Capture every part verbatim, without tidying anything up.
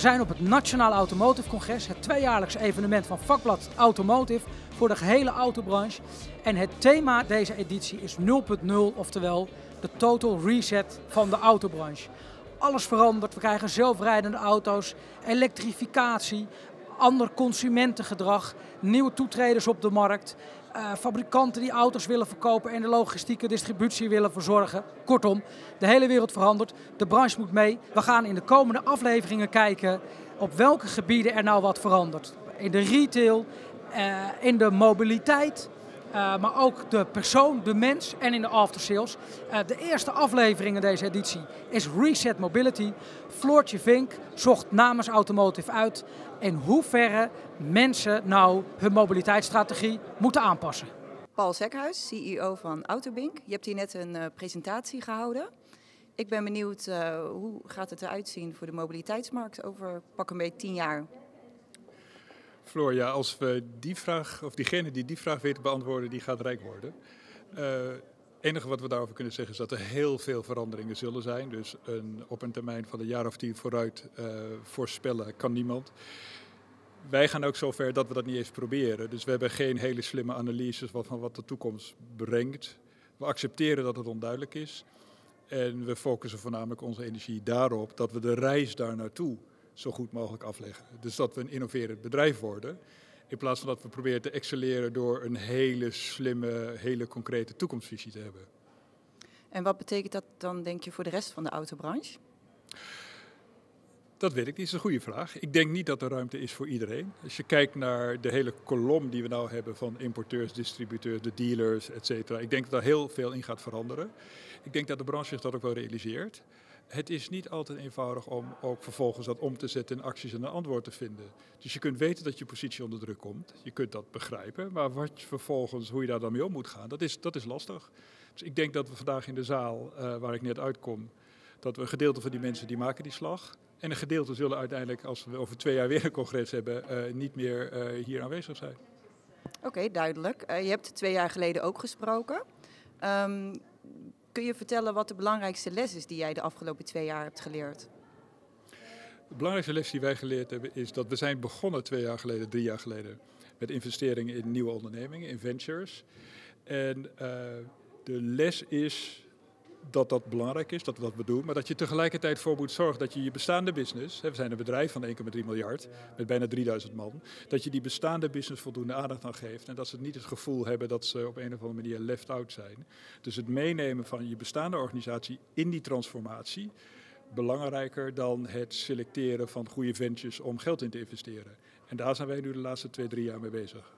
We zijn op het Nationaal Automotive Congres, het tweejaarlijks evenement van Vakblad Automotive voor de gehele autobranche. En het thema deze editie is nul punt nul, oftewel de total reset van de autobranche. Alles verandert, we krijgen zelfrijdende auto's, elektrificatie, ander consumentengedrag, nieuwe toetreders op de markt, uh, fabrikanten die auto's willen verkopen en de logistieke distributie willen verzorgen. Kortom, de hele wereld verandert, de branche moet mee. We gaan in de komende afleveringen kijken op welke gebieden er nou wat verandert. In de retail, uh, in de mobiliteit, uh, maar ook de persoon, de mens en in de aftersales. Uh, de eerste aflevering in deze editie is Reset Mobility. Floortje Vink zocht namens Automotive uit in hoeverre mensen nou hun mobiliteitsstrategie moeten aanpassen. Paul Zekhuis, C E O van Autobinck. Je hebt hier net een uh, presentatie gehouden. Ik ben benieuwd, uh, hoe gaat het eruit zien voor de mobiliteitsmarkt over pak een beetje tien jaar? Floor, ja, als we die vraag, of diegene die die vraag weet te beantwoorden, die gaat rijk worden. Uh, Het enige wat we daarover kunnen zeggen is dat er heel veel veranderingen zullen zijn. Dus een, op een termijn van een jaar of tien vooruit uh, voorspellen kan niemand. Wij gaan ook zover dat we dat niet eens proberen. Dus we hebben geen hele slimme analyses van wat de toekomst brengt. We accepteren dat het onduidelijk is. En we focussen voornamelijk onze energie daarop dat we de reis daar naartoe zo goed mogelijk afleggen. Dus dat we een innoverend bedrijf worden. In plaats van dat we proberen te excelleren door een hele slimme, hele concrete toekomstvisie te hebben. En wat betekent dat dan, denk je, voor de rest van de autobranche? Dat weet ik niet, dat is een goede vraag. Ik denk niet dat er ruimte is voor iedereen. Als je kijkt naar de hele kolom die we nou hebben van importeurs, distributeurs, de dealers, et cetera. Ik denk dat daar heel veel in gaat veranderen. Ik denk dat de branche zich dat ook wel realiseert. Het is niet altijd eenvoudig om ook vervolgens dat om te zetten in acties en een antwoord te vinden. Dus je kunt weten dat je positie onder druk komt. Je kunt dat begrijpen. Maar wat vervolgens, hoe je daar dan mee om moet gaan, dat is, dat is lastig. Dus ik denk dat we vandaag in de zaal, uh, waar ik net uitkom, dat we een gedeelte van die mensen die maken die slag. En een gedeelte zullen uiteindelijk, als we over twee jaar weer een congres hebben, uh, niet meer uh, hier aanwezig zijn. Oké, okay, duidelijk. Uh, je hebt twee jaar geleden ook gesproken. Um... Kun je vertellen wat de belangrijkste les is die jij de afgelopen twee jaar hebt geleerd? De belangrijkste les die wij geleerd hebben is dat we zijn begonnen twee jaar geleden, drie jaar geleden, met investeringen in nieuwe ondernemingen, in ventures. En uh, de les is dat dat belangrijk is, dat we dat doen, maar dat je tegelijkertijd voor moet zorgen dat je je bestaande business, hè, we zijn een bedrijf van één komma drie miljard, met bijna drieduizend man, dat je die bestaande business voldoende aandacht aan geeft en dat ze niet het gevoel hebben dat ze op een of andere manier left out zijn. Dus het meenemen van je bestaande organisatie in die transformatie, belangrijker dan het selecteren van goede ventures om geld in te investeren. En daar zijn wij nu de laatste twee, drie jaar mee bezig.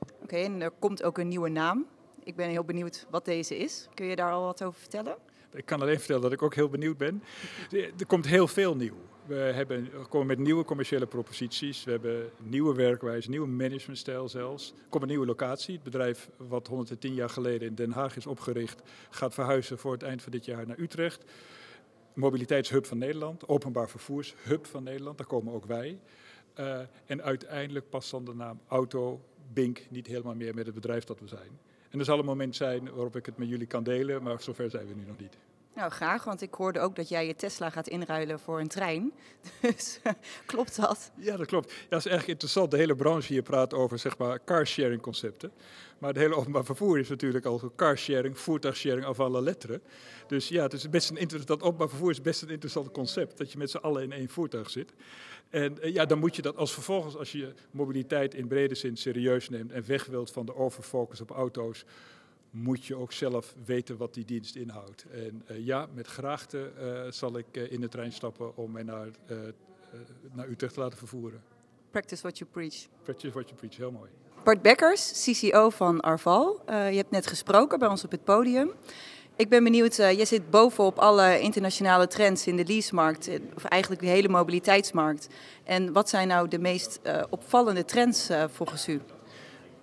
Oké, okay, en er komt ook een nieuwe naam. Ik ben heel benieuwd wat deze is. Kun je daar al wat over vertellen? Ik kan alleen vertellen dat ik ook heel benieuwd ben. Er komt heel veel nieuw. We, hebben, we komen met nieuwe commerciële proposities. We hebben nieuwe werkwijze, nieuwe managementstijl zelfs. Er komt een nieuwe locatie. Het bedrijf wat honderdtien jaar geleden in Den Haag is opgericht, gaat verhuizen voor het eind van dit jaar naar Utrecht. Mobiliteitshub van Nederland, openbaar vervoershub van Nederland. Daar komen ook wij. Uh, en uiteindelijk past dan de naam Autobinck niet helemaal meer met het bedrijf dat we zijn. En er zal een moment zijn waarop ik het met jullie kan delen, maar zover zijn we nu nog niet. Nou, graag, want ik hoorde ook dat jij je Tesla gaat inruilen voor een trein. Dus klopt dat? Ja, dat klopt. Ja, dat is erg interessant. De hele branche hier praat over, zeg maar, carsharing concepten. Maar het hele openbaar vervoer is natuurlijk al carsharing, voertuigsharing, à la lettre. Dus ja, het is best een interessant, dat openbaar vervoer is best een interessant concept. Dat je met z'n allen in één voertuig zit. En ja, dan moet je dat als vervolgens, als je mobiliteit in brede zin serieus neemt en weg wilt van de overfocus op auto's, moet je ook zelf weten wat die dienst inhoudt. En uh, ja, met graagte uh, zal ik uh, in de trein stappen om mij naar, uh, uh, naar Utrecht te laten vervoeren. Practice what you preach. Practice what you preach, heel mooi. Bart Beckers, C C O van Arval. Uh, je hebt net gesproken bij ons op het podium. Ik ben benieuwd, uh, jij zit bovenop alle internationale trends in de leasemarkt, of eigenlijk de hele mobiliteitsmarkt. En wat zijn nou de meest uh, opvallende trends uh, volgens u?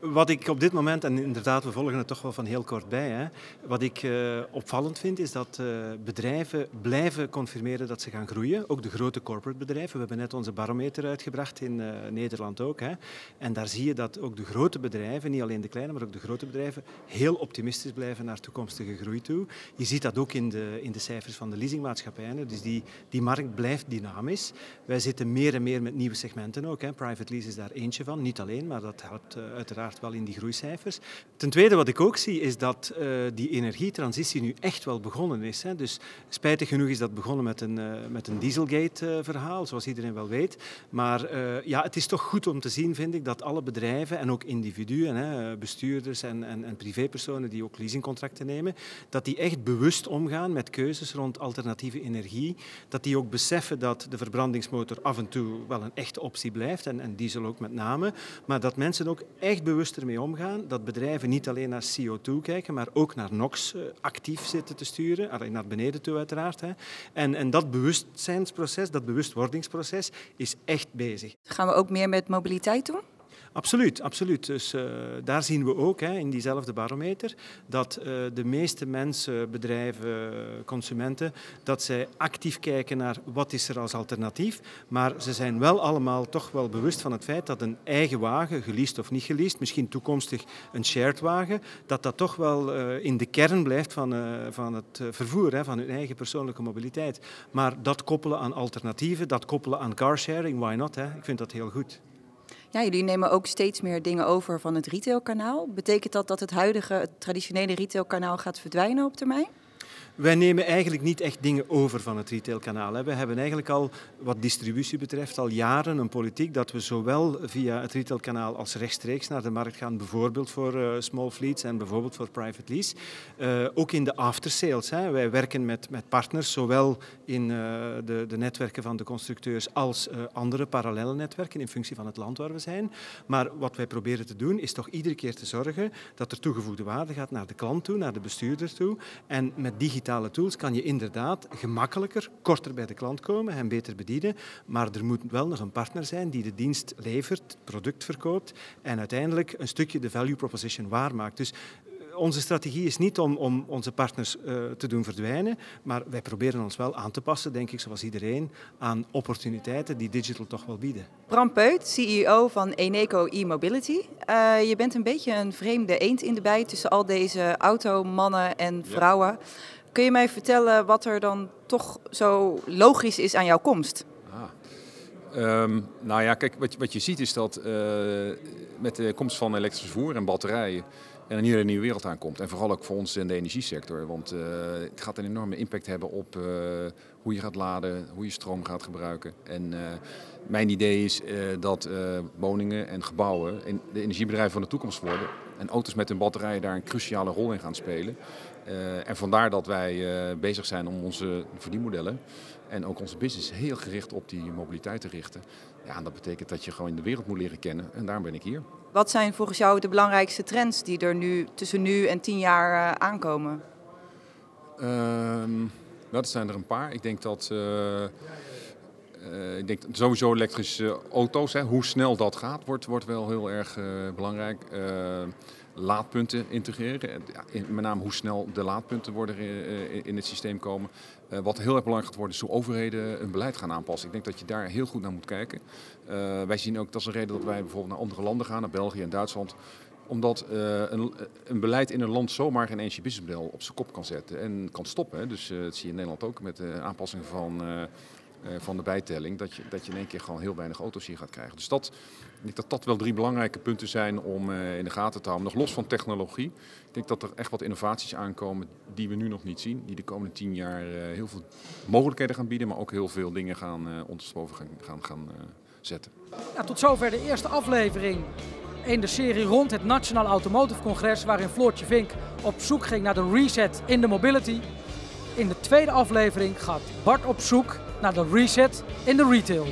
Wat ik op dit moment, en inderdaad we volgen het toch wel van heel kort bij, hè, wat ik uh, opvallend vind is dat uh, bedrijven blijven confirmeren dat ze gaan groeien. Ook de grote corporate bedrijven. We hebben net onze barometer uitgebracht in uh, Nederland ook. Hè. En daar zie je dat ook de grote bedrijven, niet alleen de kleine, maar ook de grote bedrijven, heel optimistisch blijven naar toekomstige groei toe. Je ziet dat ook in de, in de cijfers van de leasingmaatschappijen. Dus die, die markt blijft dynamisch. Wij zitten meer en meer met nieuwe segmenten ook. Hè. Private lease is daar eentje van. Niet alleen, maar dat houdt uh, uiteraard wel in die groeicijfers. Ten tweede wat ik ook zie is dat uh, die energietransitie nu echt wel begonnen is. Hè. Dus spijtig genoeg is dat begonnen met een, uh, met een Dieselgate uh, verhaal, zoals iedereen wel weet. Maar uh, ja, het is toch goed om te zien, vind ik, dat alle bedrijven en ook individuen, hè, bestuurders en, en, en privépersonen die ook leasingcontracten nemen, dat die echt bewust omgaan met keuzes rond alternatieve energie. Dat die ook beseffen dat de verbrandingsmotor af en toe wel een echte optie blijft en, en diesel ook met name. Maar dat mensen ook echt bewust ermee omgaan, dat bedrijven niet alleen naar C O twee kijken, maar ook naar NOx actief zitten te sturen, naar beneden toe uiteraard. Hè. En, en dat bewustzijnsproces, dat bewustwordingsproces is echt bezig. Gaan we ook meer met mobiliteit doen? Absoluut, absoluut. Dus uh, daar zien we ook, hè, in diezelfde barometer, dat uh, de meeste mensen, bedrijven, consumenten, dat zij actief kijken naar wat is er als alternatief. Maar ze zijn wel allemaal toch wel bewust van het feit dat een eigen wagen, geleased of niet geleased, misschien toekomstig een shared wagen, dat dat toch wel uh, in de kern blijft van, uh, van het uh, vervoer, hè, van hun eigen persoonlijke mobiliteit. Maar dat koppelen aan alternatieven, dat koppelen aan carsharing, why not? Hè? Ik vind dat heel goed. Ja, jullie nemen ook steeds meer dingen over van het retailkanaal. Betekent dat dat het huidige, het traditionele retailkanaal gaat verdwijnen op termijn? Wij nemen eigenlijk niet echt dingen over van het retailkanaal. We hebben eigenlijk al, wat distributie betreft, al jaren een politiek dat we zowel via het retailkanaal als rechtstreeks naar de markt gaan, bijvoorbeeld voor uh, small fleets en bijvoorbeeld voor private lease. Uh, ook in de aftersales. Wij werken met, met partners, zowel in uh, de, de netwerken van de constructeurs als uh, andere parallele netwerken in functie van het land waar we zijn. Maar wat wij proberen te doen is toch iedere keer te zorgen dat er toegevoegde waarde gaat naar de klant toe, naar de bestuurder toe. En met digitale tools kan je inderdaad gemakkelijker, korter bij de klant komen en beter bedienen. Maar er moet wel nog een partner zijn die de dienst levert, het product verkoopt en uiteindelijk een stukje de value proposition waarmaakt. Dus onze strategie is niet om, om onze partners uh, te doen verdwijnen, maar wij proberen ons wel aan te passen, denk ik, zoals iedereen, aan opportuniteiten die digital toch wel bieden. Bram Peut, C E O van Eneco e-mobility. Uh, je bent een beetje een vreemde eend in de bij tussen al deze automannen en vrouwen. Ja. Kun je mij vertellen wat er dan toch zo logisch is aan jouw komst? Ah, um, nou ja, kijk, wat, wat je ziet is dat uh, met de komst van elektrisch vervoer en batterijen en een hele nieuwe wereld aankomt. En vooral ook voor ons in de energiesector. Want uh, het gaat een enorme impact hebben op uh, hoe je gaat laden, hoe je stroom gaat gebruiken. En uh, mijn idee is uh, dat uh, woningen en gebouwen en de energiebedrijven van de toekomst worden. En auto's met hun batterijen daar een cruciale rol in gaan spelen. Uh, en vandaar dat wij uh, bezig zijn om onze verdienmodellen en ook onze business heel gericht op die mobiliteit te richten. Ja, en dat betekent dat je gewoon de wereld moet leren kennen. En daarom ben ik hier. Wat zijn volgens jou de belangrijkste trends die er nu tussen nu en tien jaar uh, aankomen? Uh, nou, dat zijn er een paar. Ik denk dat... Uh, Uh, ik denk sowieso elektrische auto's, hè, hoe snel dat gaat, wordt, wordt wel heel erg uh, belangrijk. Uh, laadpunten integreren, in, met name hoe snel de laadpunten worden in, in het systeem komen. Uh, wat heel erg belangrijk gaat worden is hoe overheden hun beleid gaan aanpassen. Ik denk dat je daar heel goed naar moet kijken. Uh, wij zien ook, dat is een reden dat wij bijvoorbeeld naar andere landen gaan, naar België en Duitsland. Omdat uh, een, een beleid in een land zomaar geen eens je businessmodel op zijn kop kan zetten en kan stoppen. Hè. Dus uh, dat zie je in Nederland ook met de aanpassing van... Uh, Uh, van de bijtelling, dat je, dat je in één keer gewoon heel weinig auto's hier gaat krijgen. Dus dat, ik denk dat dat wel drie belangrijke punten zijn om uh, in de gaten te houden. Nog los van technologie, ik denk dat er echt wat innovaties aankomen die we nu nog niet zien. Die de komende tien jaar uh, heel veel mogelijkheden gaan bieden, maar ook heel veel dingen gaan uh, ondersteboven gaan, gaan, gaan uh, zetten. Ja, tot zover de eerste aflevering in de serie rond het Nationaal Automotive Congres, waarin Floortje Vink op zoek ging naar de reset in de mobility. In de tweede aflevering gaat Bart op zoek naar de reset in de retail.